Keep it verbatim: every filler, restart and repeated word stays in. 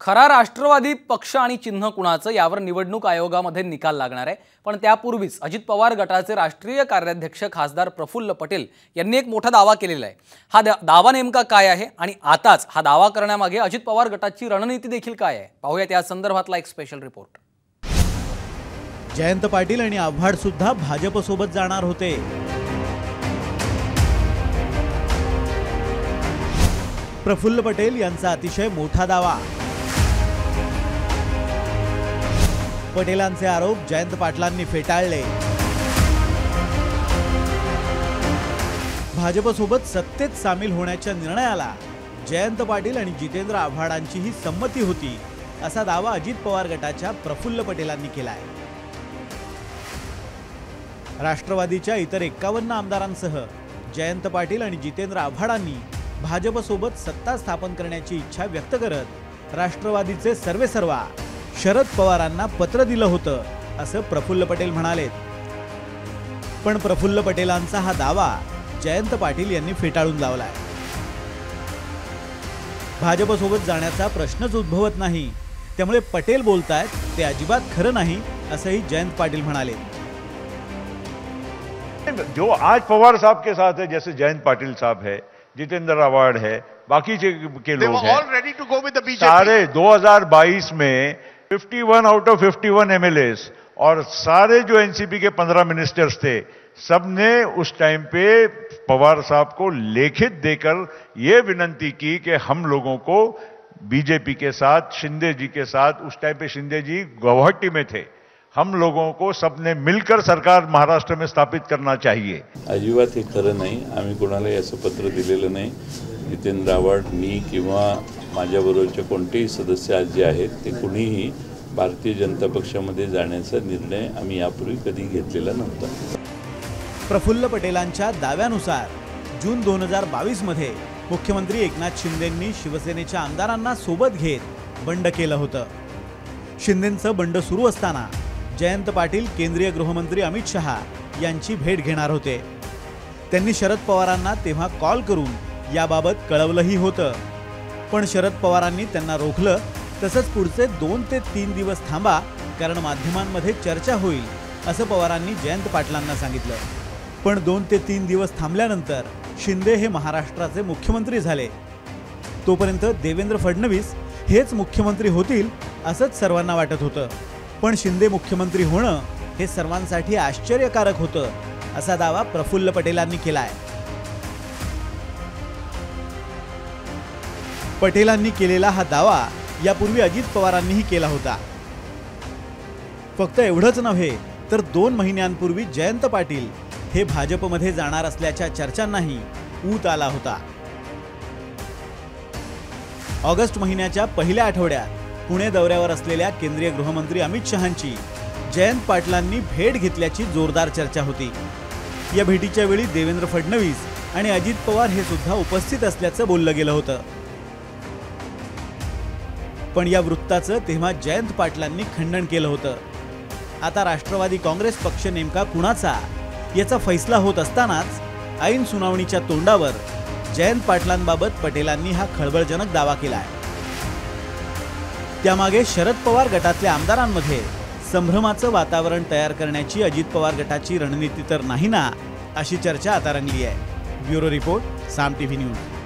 खरा राष्ट्रवादी पक्ष आणि चिन्ह कुणाचं यावर निवडणूक आयोगामध्ये निकाल लागणार आहे। पण त्यापूर्वीच अजित पवार गटाचे राष्ट्रीय कार्याध्यक्ष खासदार प्रफुल्ल पटेल यांनी एक मोठा दावा केलेला आहे। हा दावा नेमका काय आहे आणि आताच हा दावा करण्यामागे अजित पवार गटाची रणनीती देखील काय आहे पाहूया त्या संदर्भातला एक स्पेशल रिपोर्ट। जयंत पाटील आणि आव्हाड सुद्धा भाजप सोबत जाणार होते। प्रफुल्ल पटेल यांचा अतिशय मोठा दावा। पटेलांचे आरोप जयंत पाटलांनी फेटाळले। भाजपसोबत सत्तेत सामील होण्याच्या निर्णयाला जयंत पाटील आणि जितेंद्र आव्हाडांचीही संमती होती असा दावा अजित पवार गटाच्या प्रफुल्ल पटेलांनी केलाय। राष्ट्रवादीच्या इतर एक्कावन्न आमदारांसह जयंत पाटील आणि जितेंद्र आव्हाडांनी भाजपसोबत सत्ता स्थापन करण्याची इच्छा व्यक्त करत राष्ट्रवादीचे सर्वेसर्वा शरद पवारांना पत्र दिलं होतं असं प्रफुल्ल पटेल म्हणाले। पण प्रफुल्ल पटेलांचा हा दावा जयंत पाटील यांनी फेटाळून लावलाय। भाजपसोबत जाण्याचा प्रश्नच उद्भवत नाही, त्यामुळे पटेल बोलतायत ते अजिबात खरं नाही असंही जयंत पाटील म्हणाले। जो आज पवार साहब के साथ है, जैसे जयंत पाटिल साहब है, जितेंद्र आवाड है, बाकी के लोग हैं, सारे दो हजार बाईस में इक्यावन आउट ऑफ इक्यावन एमएलएस और सारे जो एनसीपी के पंद्रह मिनिस्टर्स थे, सबने उस टाइम पे पवार साहब को लेखित देकर यह विनंती की कि हम लोगों को बीजेपी के साथ, शिंदे जी के साथ, उस टाइम पे शिंदे जी गुवाहाटी में थे, हम लोगों को सबने मिलकर सरकार महाराष्ट्र में स्थापित करना चाहिए। अजिबात हे खरं नाही, आम्ही कोणाला असं पत्र दिलेलं नाही। जितेंद्र आव्हाड, मी किंवा माझ्याबरोबरचे कोणतेही सदस्य आज जे आहेत ते कुणीही भारतीय जनता पक्षामध्ये जाण्याचा निर्णय आम्ही यापूर्वी कधी घेतलेला नव्हता। प्रफुल्ल पटेलांच्या दाव्यानुसार जून दोन हजार बावीस मध्ये मुख्यमंत्री एकनाथ शिंदेंनी शिवसेनेच्या आमदारांना सोबत घेत बंड केलं होतं। शिंदेंचं बंड सुरू असताना जयंत पाटील केंद्रीय गृहमंत्री अमित शाह यांची भेट घेणार होते। त्यांनी शरद पवारांना तेव्हा कॉल करून याबाबत कळवलंही होतं, पण शरद पवारांनी त्यांना रोखलं। तसंच पुढचे दोन ते तीन दिवस थांबा, कारण माध्यमांमध्ये चर्चा होईल असं पवारांनी जयंत पाटलांना सांगितलं। पण दोन ते तीन दिवस थांबल्यानंतर शिंदे हे महाराष्ट्राचे मुख्यमंत्री झाले। तोपर्यंत देवेंद्र फडणवीस हेच मुख्यमंत्री होतील असंच सर्वांना वाटत होतं, पण शिंदे मुख्यमंत्री होणं हे सर्वांसाठी आश्चर्यकारक होतं असा दावा प्रफुल्ल पटेलांनी केलाय। पटेलांनी केलेला हा दावा यापूर्वी अजित पवारांनीही केला होता। फक्त एवढंच नव्हे तर दोन महिन्यांपूर्वी जयंत पाटील हे भाजपमध्ये जाणार असल्याच्या चर्चांनाही ऊत आला होता। ऑगस्ट महिन्याच्या पहिल्या आठवड्यात पुणे दौऱ्यावर असलेल्या केंद्रीय गृहमंत्री अमित शहांची जयंत पाटलांनी भेट घेतल्याची जोरदार चर्चा होती। या भेटीच्या वेळी देवेंद्र फडणवीस आणि अजित पवार हे सुद्धा उपस्थित असल्याचं बोललं गेलं होतं, पण या वृत्ताचं तेव्हा जयंत पाटलांनी खंडन केलं होतं। आता राष्ट्रवादी काँग्रेस पक्ष नेमका कुणाचा याचा फैसला होत असतानाच ऐन सुनावणीच्या तोंडावर जयंत पाटलांबाबत पटेलांनी हा खळबळजनक दावा केला आहे। त्यामागे शरद पवार गटातल्या आमदारांमध्ये संभ्रमाचं वातावरण तयार करण्याची अजित पवार गटाची रणनीती तर नाही ना, अशी चर्चा आता रंगली आहे। Bureau report, Saam TV news.